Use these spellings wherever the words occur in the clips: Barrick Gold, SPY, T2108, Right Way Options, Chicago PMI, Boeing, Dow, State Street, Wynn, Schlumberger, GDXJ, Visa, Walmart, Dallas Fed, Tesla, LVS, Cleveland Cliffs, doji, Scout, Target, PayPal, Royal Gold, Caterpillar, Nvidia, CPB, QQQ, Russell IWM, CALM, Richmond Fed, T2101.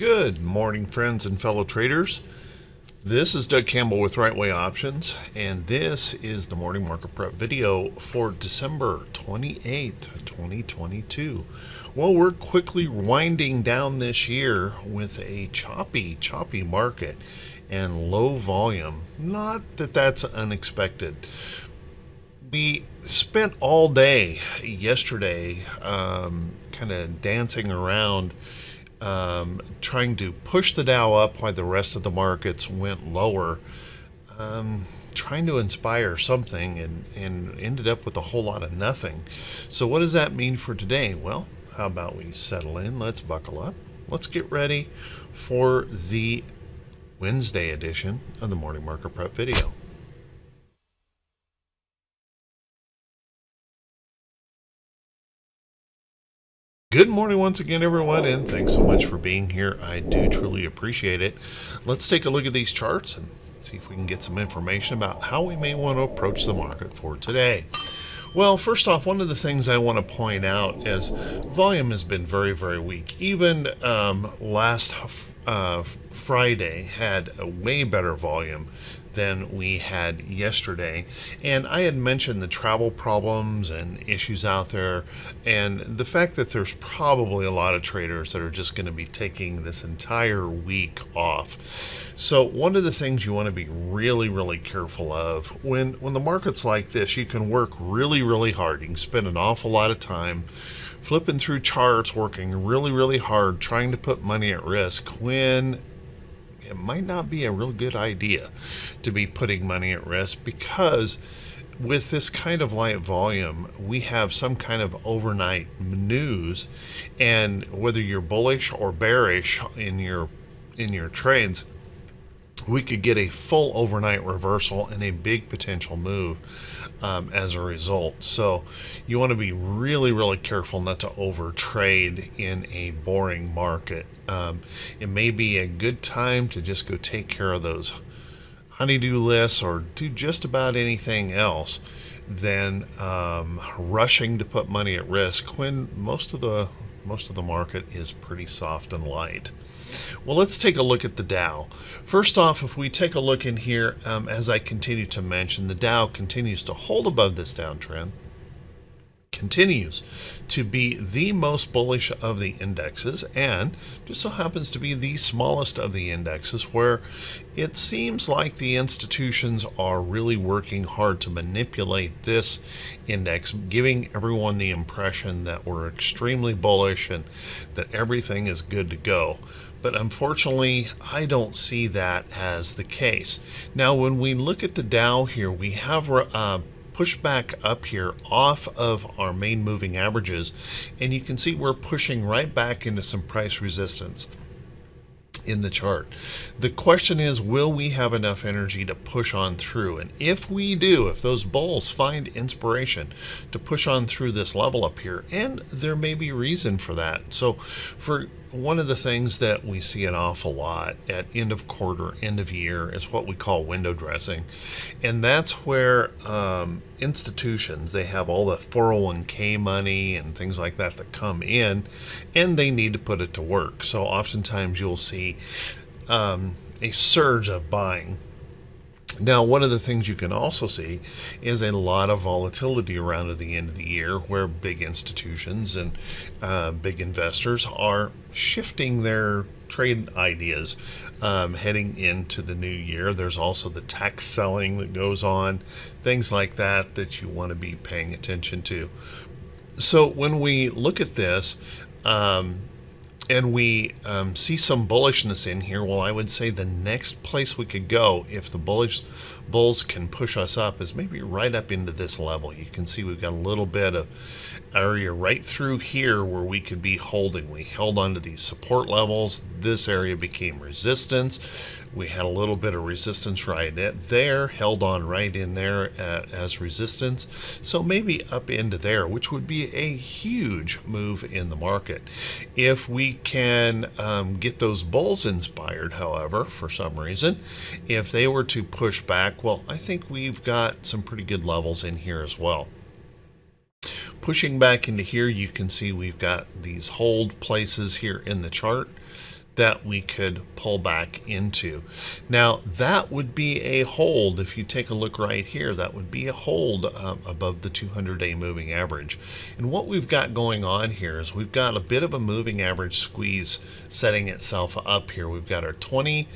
Good morning, friends and fellow traders. This is Doug Campbell with Right Way Options, and this is the Morning Market Prep video for December 28th, 2022. Well, we're quickly winding down this year with a choppy market and low volume. Not that that's unexpected. We spent all day yesterday kind of dancing around trying to push the Dow up while the rest of the markets went lower, trying to inspire something, and ended up with a whole lot of nothing. So what does that mean for today? Well, how about we settle in? Let's buckle up. Let's get ready for the Wednesday edition of the Morning Market Prep video. Good morning once again, everyone, and thanks so much for being here. I do truly appreciate it. Let's take a look at these charts and see if we can get some information about how we may want to approach the market for today. Well, first off, one of the things I want to point out is volume has been very, very weak. Even last Friday had a way better volume than we had yesterday, and I had mentioned the travel problems and issues out there, and the fact that there's probably a lot of traders that are just going to be taking this entire week off. So one of the things you want to be really careful of when the market's like this, you can work really hard. You can spend an awful lot of time flipping through charts, working really hard, trying to put money at risk when it might not be a real good idea to be putting money at risk, because with this kind of light volume, we have some kind of overnight news, and whether you're bullish or bearish in your trades, we could get a full overnight reversal and a big potential move as a result. So you want to be really careful not to over trade in a boring market. It may be a good time to just go take care of those honeydew lists or do just about anything else than rushing to put money at risk when most of the market is pretty soft and light. Well, let's take a look at the Dow. First off, if we take a look in here, as I continue to mention, the Dow continues to hold above this downtrend, continues to be the most bullish of the indexes, and just so happens to be the smallest of the indexes, where it seems like the institutions are really working hard to manipulate this index, giving everyone the impression that we're extremely bullish and that everything is good to go. But unfortunately, I don't see that as the case. Now, when we look at the Dow here, we have pushed back up here off of our main moving averages, and you can see we're pushing right back into some price resistance in the chart. The question is, will we have enough energy to push on through? And if we do, if those bulls find inspiration to push on through this level up here, and there may be reason for that. So for one of the things that we see an awful lot at end of quarter, end of year, is what we call window dressing. And that's where institutions, they have all the 401k money and things like that that come in, and they need to put it to work. So oftentimes you'll see a surge of buying. Now, one of the things you can also see is a lot of volatility around at the end of the year, where big institutions and big investors are shifting their trade ideas heading into the new year. There's also the tax selling that goes on, things like that that you want to be paying attention to. So when we look at this, and we see some bullishness in here, well, I would say the next place we could go if the bulls can push us up is maybe right up into this level. You can see we've got a little bit of area right through here where we could be holding. We held onto these support levels. This area became resistance. We had a little bit of resistance right there, held on right in there as resistance. So maybe up into there, which would be a huge move in the market. If we can get those bulls inspired, however, for some reason, if they were to push back, well, I think we've got some pretty good levels in here as well. Pushing back into here, you can see we've got these hold places here in the chart that we could pull back into. Now that would be a hold. If you take a look right here, that would be a hold above the 200-day moving average. And what we've got going on here is we've got a bit of a moving average squeeze setting itself up here. We've got our 20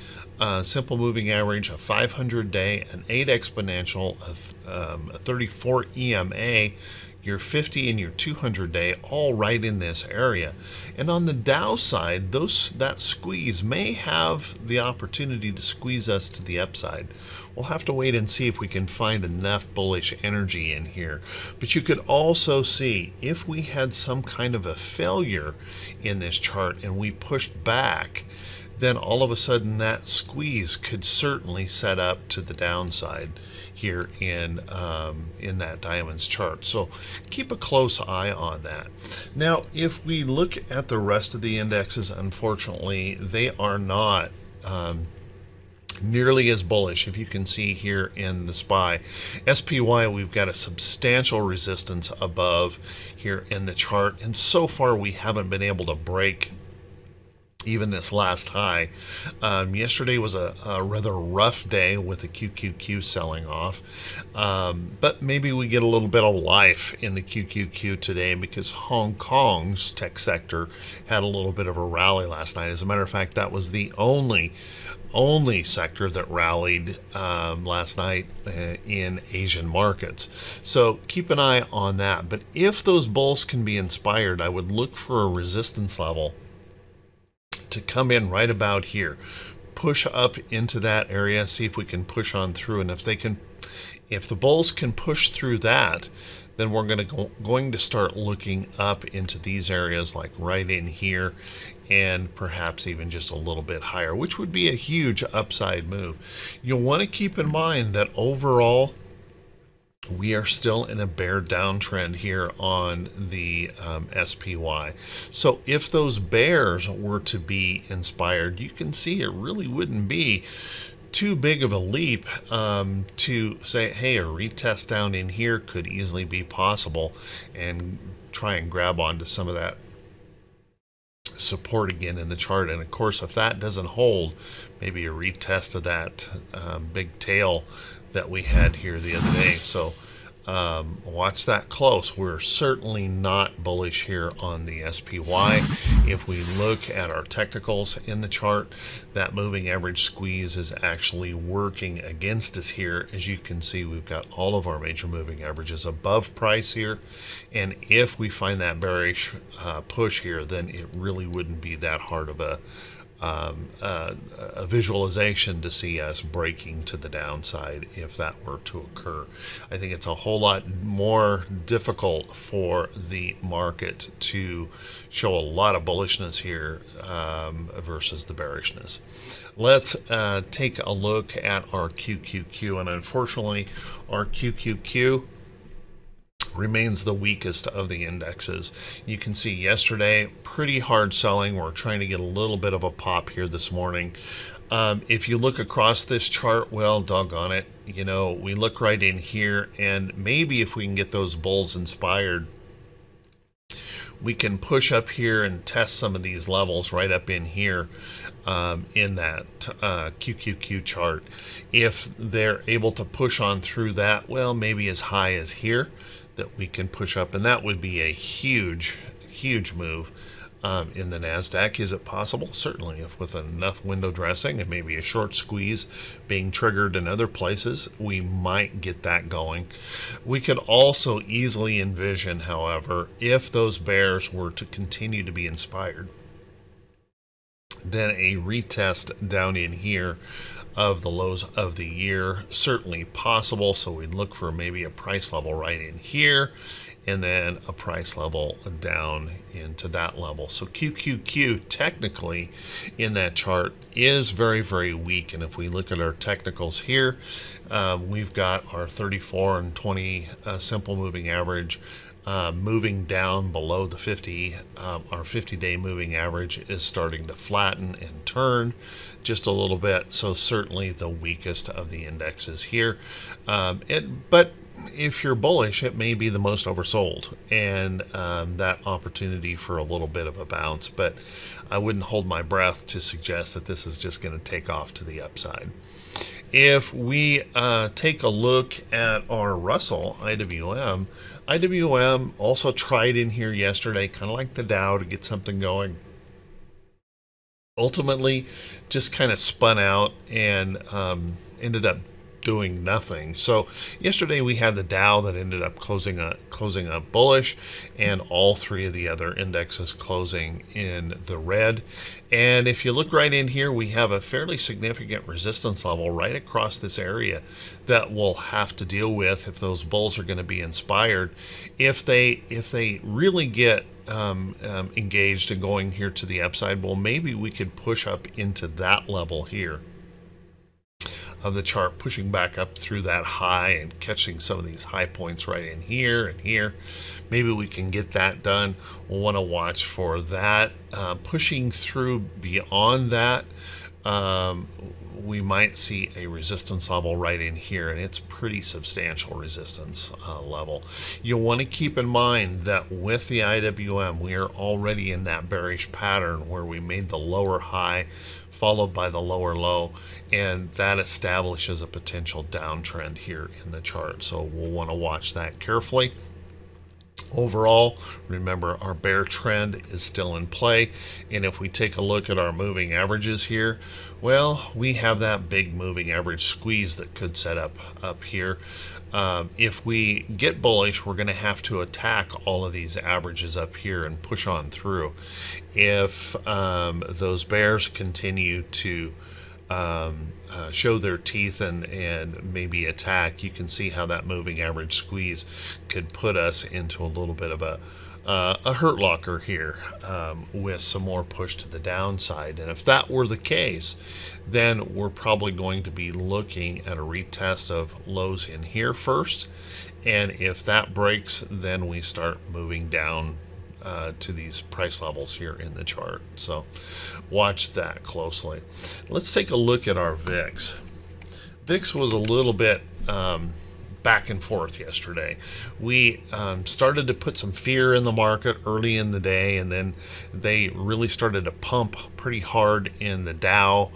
simple moving average, a 500-day, an 8 exponential, a 34 EMA, your 50 and your 200-day, all right in this area. And on the Dow side, that squeeze may have the opportunity to squeeze us to the upside. We'll have to wait and see if we can find enough bullish energy in here. But you could also see if we had some kind of a failure in this chart and we pushed back, then all of a sudden that squeeze could certainly set up to the downside here in that diamonds chart. So keep a close eye on that. Now, if we look at the rest of the indexes, unfortunately, they are not nearly as bullish. If you can see here in the SPY, we've got a substantial resistance above here in the chart. And so far, we haven't been able to break even this last high. Yesterday was a rather rough day with the QQQ selling off, but maybe we get a little bit of life in the QQQ today because Hong Kong's tech sector had a little bit of a rally last night. As a matter of fact, that was the only sector that rallied last night in Asian markets. So keep an eye on that. But if those bulls can be inspired, I would look for a resistance level to come in right about here, push up into that area, see if we can push on through. And if the bulls can push through that, then we're going to start looking up into these areas, like right in here, and perhaps even just a little bit higher, which would be a huge upside move. You'll want to keep in mind that overall, we are still in a bear downtrend here on the SPY. So if those bears were to be inspired, you can see it really wouldn't be too big of a leap to say, hey, a retest down in here could easily be possible, and try and grab onto some of that support again in the chart. And of course, if that doesn't hold, maybe a retest of that big tail that we had here the other day. So watch that close. We're certainly not bullish here on the SPY. If we look at our technicals in the chart, that moving average squeeze is actually working against us here. As you can see, we've got all of our major moving averages above price here. And if we find that bearish push here, then it really wouldn't be that hard of a visualization to see us breaking to the downside if that were to occur. I think it's a whole lot more difficult for the market to show a lot of bullishness here versus the bearishness. Let's take a look at our QQQ, and unfortunately our QQQ remains the weakest of the indexes. You can see yesterday, pretty hard selling. We're trying to get a little bit of a pop here this morning. If you look across this chart, well, doggone it, you know, we look right in here, and maybe if we can get those bulls inspired, we can push up here and test some of these levels right up in here in that QQQ chart. If they're able to push on through that, well, maybe as high as here, that we can push up, and that would be a huge, huge move in the NASDAQ. Is it possible? Certainly, if with enough window dressing and maybe a short squeeze being triggered in other places, we might get that going. We could also easily envision, however, if those bears were to continue to be inspired, then a retest down in here of the lows of the year, certainly possible. So we'd look for maybe a price level right in here, and then a price level down into that level. So QQQ technically in that chart is very, very weak. And if we look at our technicals here, we've got our 34 and 20 simple moving average moving down below the 50. Our 50-day moving average is starting to flatten and turn just a little bit. So certainly the weakest of the indexes here. But if you're bullish, it may be the most oversold, and that opportunity for a little bit of a bounce. But I wouldn't hold my breath to suggest that this is just going to take off to the upside. If we take a look at our Russell IWM, IWM also tried in here yesterday, kind of like the Dow, to get something going. Ultimately, just kind of spun out and ended up doing nothing. So yesterday we had the Dow that ended up closing up bullish, and all three of the other indexes closing in the red. And if you look right in here, we have a fairly significant resistance level right across this area that we'll have to deal with if those bulls are going to be inspired, if they really get engaged and going here to the upside. Well, maybe we could push up into that level here of the chart, pushing back up through that high and catching some of these high points right in here and here. Maybe we can get that done. We'll want to watch for that. Pushing through beyond that, we might see a resistance level right in here, and it's pretty substantial resistance level. You'll want to keep in mind that with the IWM, we are already in that bearish pattern where we made the lower high followed by the lower low, and that establishes a potential downtrend here in the chart. So we'll want to watch that carefully. Overall, remember, our bear trend is still in play, and if we take a look at our moving averages here, well, we have that big moving average squeeze that could set up here. If we get bullish, we're going to have to attack all of these averages up here and push on through. If those bears continue to show their teeth and maybe attack, you can see how that moving average squeeze could put us into a little bit of a hurt locker here, with some more push to the downside. And if that were the case, then we're probably going to be looking at a retest of lows in here first, and if that breaks, then we start moving down to these price levels here in the chart. So watch that closely. Let's take a look at our VIX. VIX was a little bit back and forth yesterday. We started to put some fear in the market early in the day, and then they really started to pump pretty hard in the Dow,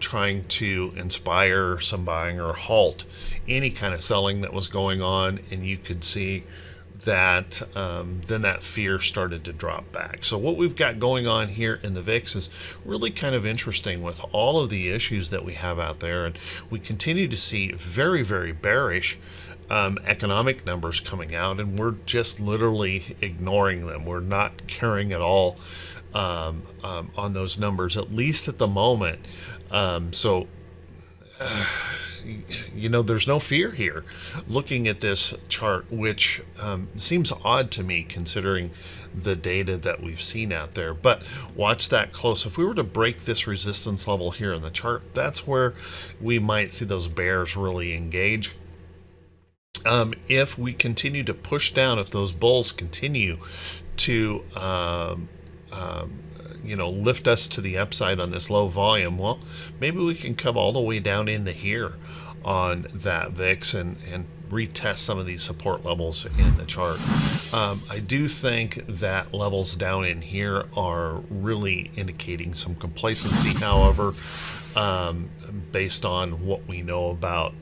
trying to inspire some buying or halt any kind of selling that was going on. And you could see that then that fear started to drop back. So what we've got going on here in the VIX is really kind of interesting with all of the issues that we have out there, and we continue to see very, very bearish economic numbers coming out, and we're just literally ignoring them. We're not caring at all on those numbers, at least at the moment. So you know, there's no fear here looking at this chart, which seems odd to me considering the data that we've seen out there. But watch that close. If we were to break this resistance level here in the chart, that's where we might see those bears really engage. If we continue to push down, if those bulls continue to you know, lift us to the upside on this low volume, well, maybe we can come all the way down into here on that VIX and retest some of these support levels in the chart. I do think that levels down in here are really indicating some complacency, however, based on what we know about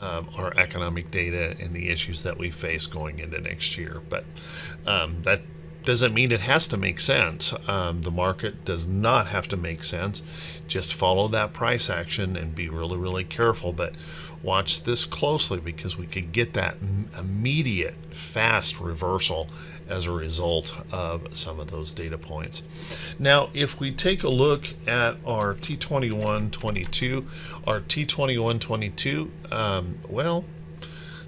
our economic data and the issues that we face going into next year. But that doesn't mean it has to make sense. The market does not have to make sense. Just follow that price action and be really, really careful. But watch this closely, because we could get that immediate fast reversal as a result of some of those data points. Now, if we take a look at our T2122, our T2122, well,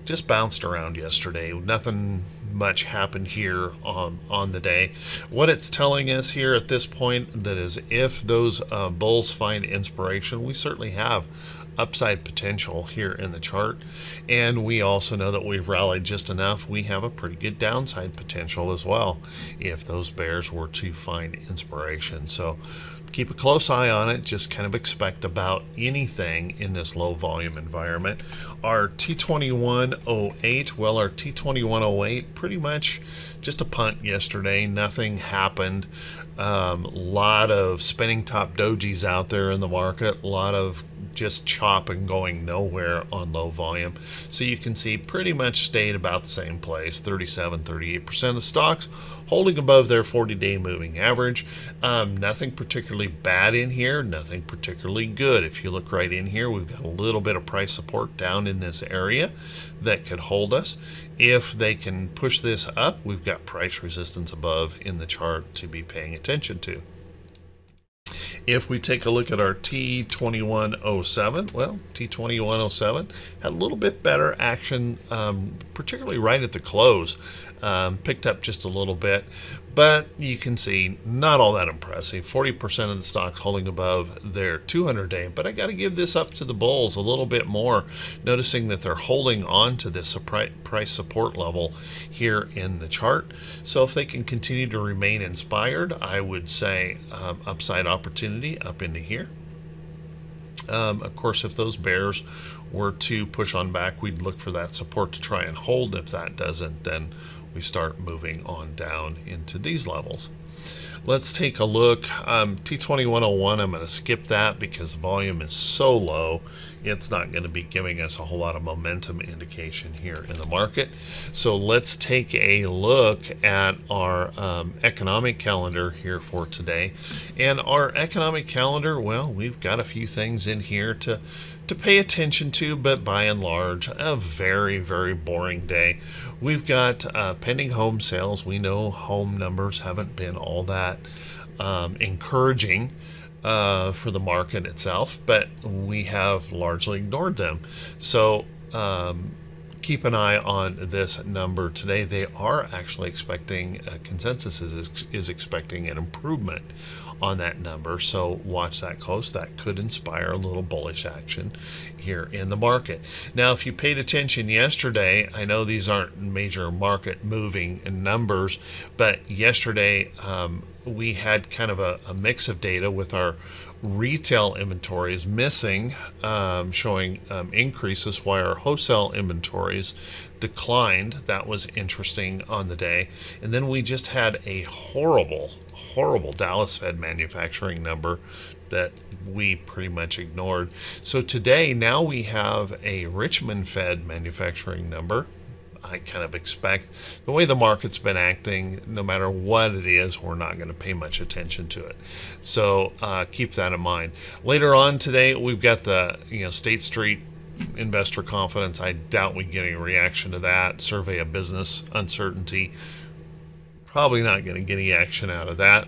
just bounced around yesterday. Nothing much happened here on the day. What it's telling us here at this point, that is, if those bulls find inspiration, we certainly have upside potential here in the chart, and we also know that we've rallied just enough. We have a pretty good downside potential as well if those bears were to find inspiration. So keep a close eye on it. Just kind of expect about anything in this low volume environment. Our T2108, well, our T2108 pretty much just a punt yesterday. Nothing happened. Lot of spinning top dojis out there in the market. A lot of just chop and going nowhere on low volume. So you can see pretty much stayed about the same place, 37, 38% of the stocks holding above their 40-day moving average. Nothing particularly bad in here, nothing particularly good. If you look right in here, we've got a little bit of price support down in this area that could hold us. If they can push this up, we've got price resistance above in the chart to be paying attention to. If we take a look at our T2107, well, T2107 had a little bit better action, particularly right at the close. Picked up just a little bit, but you can see not all that impressive. 40% of the stocks holding above their 200-day, but I got to give this up to the bulls a little bit more, noticing that they're holding on to this price support level here in the chart. So if they can continue to remain inspired, I would say upside opportunity up into here. Of course, if those bears were to push on back, we'd look for that support to try and hold. If that doesn't, then we start moving on down into these levels. Let's take a look. T2101, I'm going to skip that because the volume is so low, it's not going to be giving us a whole lot of momentum indication here in the market. So let's take a look at our economic calendar here for today. And our economic calendar, well, we've got a few things in here to pay attention to, but by and large, a very, very boring day. We've got pending home sales. We know home numbers haven't been all that encouraging for the market itself, but we have largely ignored them. So keep an eye on this number today. They are actually expecting, consensus is expecting an improvement on that number, so watch that close. That could inspire a little bullish action here in the market. Now, if you paid attention yesterday, I know these aren't major market moving numbers, but yesterday we had kind of a mix of data with our retail inventories missing, showing increases, while our wholesale inventories declined. That was interesting on the day. And then we just had a horrible Dallas Fed manufacturing number that we pretty much ignored. So today, now we have a Richmond Fed manufacturing number. I kind of expect the way the market's been acting, no matter what it is, we're not going to pay much attention to it. So keep that in mind. Later on today, we've got the State Street investor confidence. I doubt we get any reaction to that. Survey of business uncertainty. Probably not going to get any action out of that.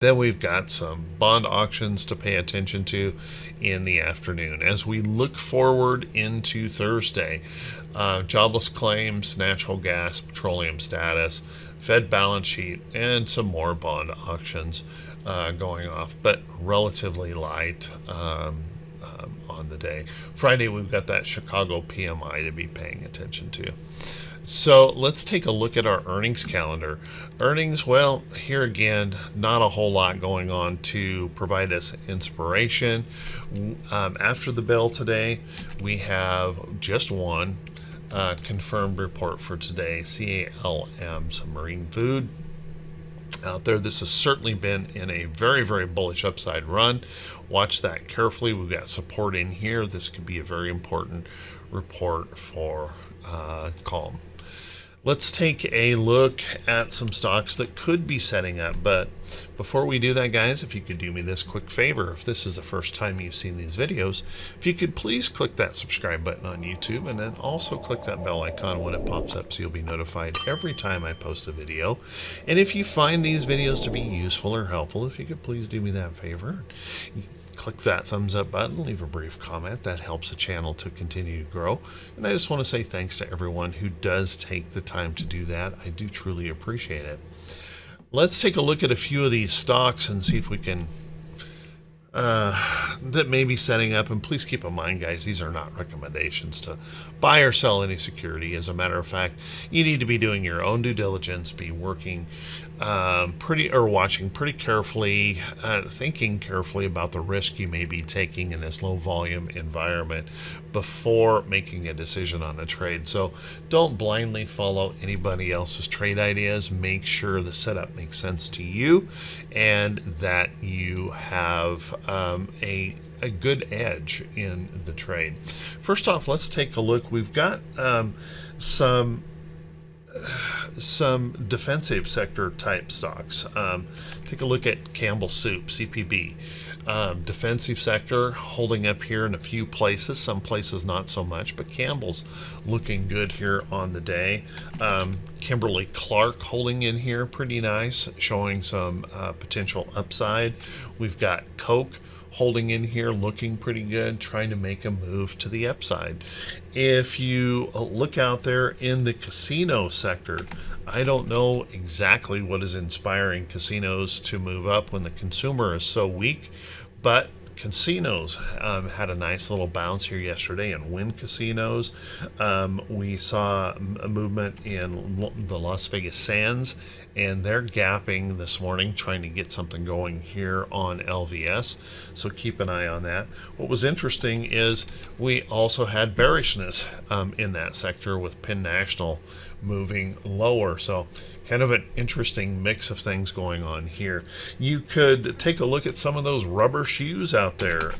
Then we've got some bond auctions to pay attention to in the afternoon. As we look forward into Thursday, jobless claims, natural gas, petroleum status, Fed balance sheet, and some more bond auctions going off, but relatively light on the day. Friday, we've got that Chicago PMI to be paying attention to. So let's take a look at our earnings calendar. Earnings, well, here again, not a whole lot going on to provide us inspiration. After the bell today, we have just one confirmed report for today, CALM, some marine food out there. This has certainly been in a very, very bullish upside run. Watch that carefully. We've got support in here. This could be a very important report for CALM. Let's take a look at some stocks that could be setting up. But before we do that, guys, if you could do me this quick favor, if this is the first time you've seen these videos, if you could please click that subscribe button on YouTube, and then also click that bell icon when it pops up so you'll be notified every time I post a video. And if you find these videos to be useful or helpful, if you could please do me that favor, click that thumbs up button, leave a brief comment. That helps the channel to continue to grow. And I just want to say thanks to everyone who does take the time to do that. I do truly appreciate it. Let's take a look at a few of these stocks and see if we can that may be setting up. And please keep in mind, guys, these are not recommendations to buy or sell any security. As a matter of fact, you need to be doing your own due diligence, be working watching pretty carefully, thinking carefully about the risk you may be taking in this low volume environment before making a decision on a trade. So don't blindly follow anybody else's trade ideas. Make sure the setup makes sense to you and that you have a good edge in the trade. First off, let's take a look. We've got some defensive sector type stocks. Take a look at Campbell Soup, CPB. Defensive sector holding up here in a few places, some places not so much, but Campbell's looking good here on the day. Kimberly Clark holding in here pretty nice, showing some potential upside. We've got Coke holding in here, looking pretty good, trying to make a move to the upside. If you look out there in the casino sector, I don't know exactly what is inspiring casinos to move up when the consumer is so weak, but casinos had a nice little bounce here yesterday. And Wynn casinos, we saw a movement in the Las Vegas Sands, and they're gapping this morning, trying to get something going here on LVS. So keep an eye on that. What was interesting is we also had bearishness in that sector with Penn National moving lower. So kind of an interesting mix of things going on here. You could take a look at some of those rubber shoes out there.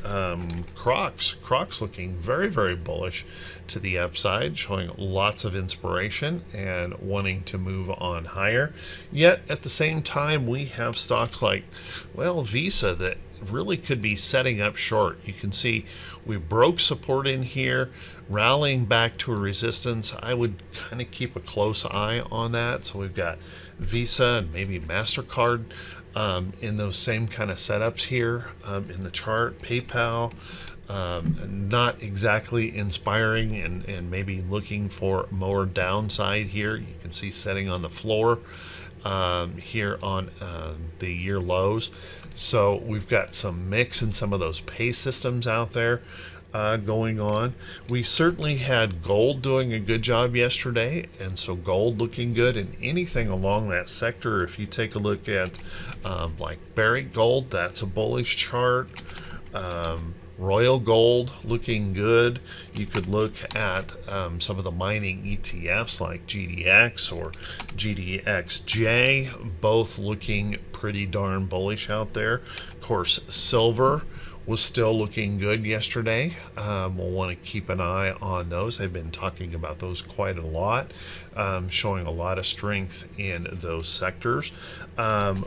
Crocs looking very, very bullish to the upside, showing lots of inspiration and wanting to move on higher. Yet at the same time, we have stocks like, well, Visa that really could be setting up short. You can see we broke support in here, rallying back to a resistance. I would kind of keep a close eye on that. So we've got Visa and maybe Mastercard in those same kind of setups here in the chart. PayPal, not exactly inspiring and maybe looking for more downside here. You can see setting on the floor here on the year lows. So we've got some mix in some of those pay systems out there going on. We certainly had gold doing a good job yesterday, and so gold looking good. And anything along that sector, if you take a look at like Barrick Gold, that's a bullish chart. Royal Gold looking good. You could look at some of the mining ETFs like GDX or GDXJ, both looking pretty darn bullish out there. Of course, silver was still looking good yesterday. We'll want to keep an eye on those. I've been talking about those quite a lot, showing a lot of strength in those sectors.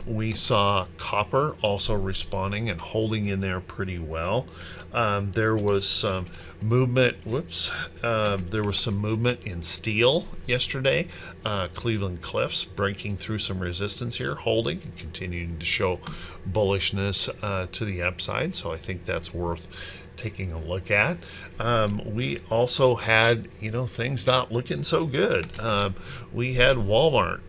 We saw copper also responding and holding in there pretty well. There was some movement, there was some movement in steel yesterday. Cleveland Cliffs breaking through some resistance here, holding and continuing to show bullishness to the upside. So I think that's worth taking a look at. We also had, you know, things not looking so good. We had Walmart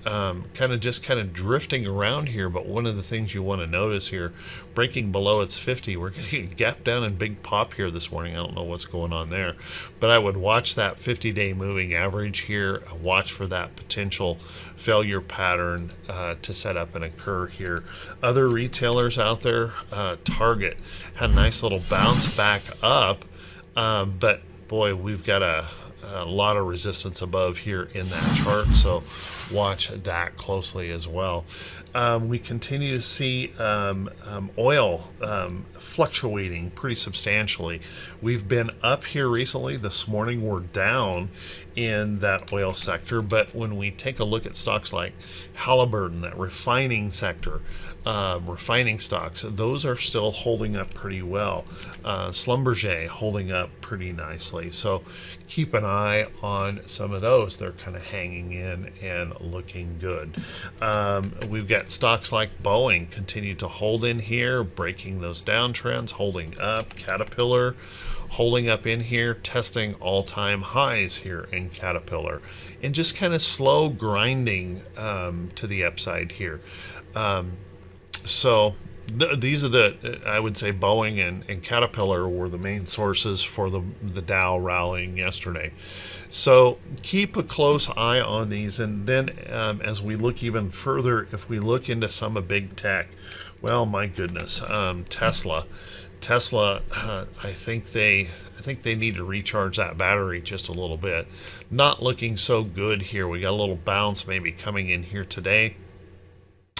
kind of drifting around here, but one of the things you want to notice here, breaking below its 50, we're getting a gap down and big pop here this morning. I don't know what's going on there, but I would watch that 50-day moving average here, watch for that potential failure pattern to set up and occur here. Other retailers out there, Target had a nice little bounce back up, but boy, we've got a lot of resistance above here in that chart, so watch that closely as well. We continue to see oil fluctuating pretty substantially. We've been up here recently. This morning we're down in that oil sector, but when we take a look at stocks like Halliburton, that refining sector, refining stocks, those are still holding up pretty well. Schlumberger holding up pretty nicely. So keep an eye on some of those. They're kind of hanging in and looking good. We've got stocks like Boeing continue to hold in here, breaking those downtrends, holding up. Caterpillar holding up in here, testing all-time highs here in Caterpillar, and just kind of slow grinding to the upside here. So these are the, I would say Boeing and Caterpillar were the main sources for the Dow rallying yesterday. So keep a close eye on these. And then as we look even further, if we look into some of big tech, well, my goodness, Tesla, I think they need to recharge that battery just a little bit. Not looking so good here. We got a little bounce maybe coming in here today.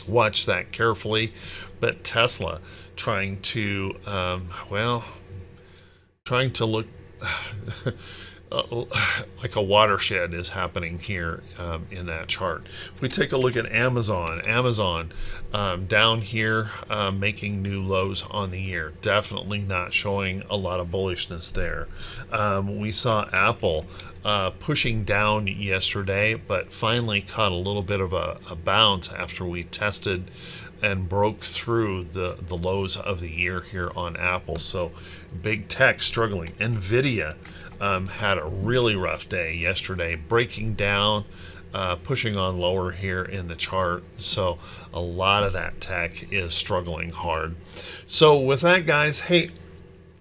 Watch that carefully. But Tesla trying to, well, trying to look like a watershed is happening here in that chart. If we take a look at Amazon down here making new lows on the year, definitely not showing a lot of bullishness there. We saw Apple pushing down yesterday, but finally caught a little bit of a bounce after we tested and broke through the lows of the year here on Apple. So big tech struggling. Nvidia had a really rough day yesterday, breaking down, pushing on lower here in the chart. So a lot of that tech is struggling hard. So with that, guys, hey,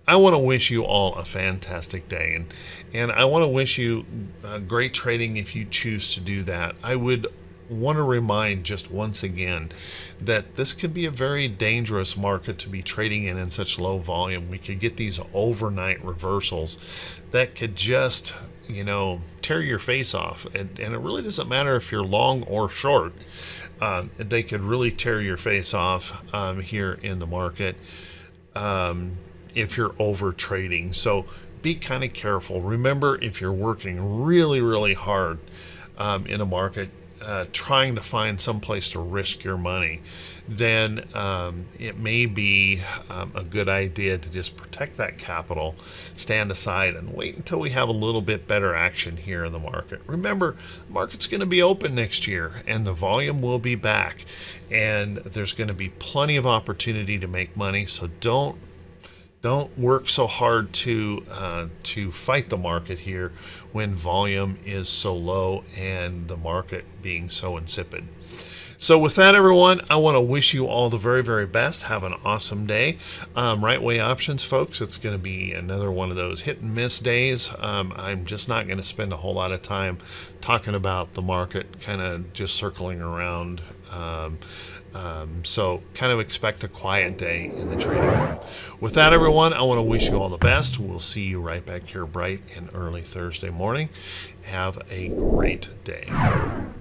I want to wish you all a fantastic day, and I want to wish you great trading if you choose to do that. I would want to remind just once again that this could be a very dangerous market to be trading in such low volume. We could get these overnight reversals that could just, you know, tear your face off, and it really doesn't matter if you're long or short. They could really tear your face off here in the market if you're over trading. So be kind of careful. Remember, if you're working really, really hard in a market, trying to find some place to risk your money, then it may be a good idea to just protect that capital, stand aside, and wait until we have a little bit better action here in the market. Remember, the market's going to be open next year, and the volume will be back, and there's going to be plenty of opportunity to make money. So don't work so hard to fight the market here when volume is so low and the market being so insipid. So with that, everyone, I want to wish you all the very, very best. Have an awesome day. Right Way Options, folks, it's going to be another one of those hit and miss days. I'm just not going to spend a whole lot of time talking about the market, kind of just circling around. So kind of expect a quiet day in the trading room. With that, everyone, I want to wish you all the best. We'll see you right back here bright and early Thursday morning. Have a great day.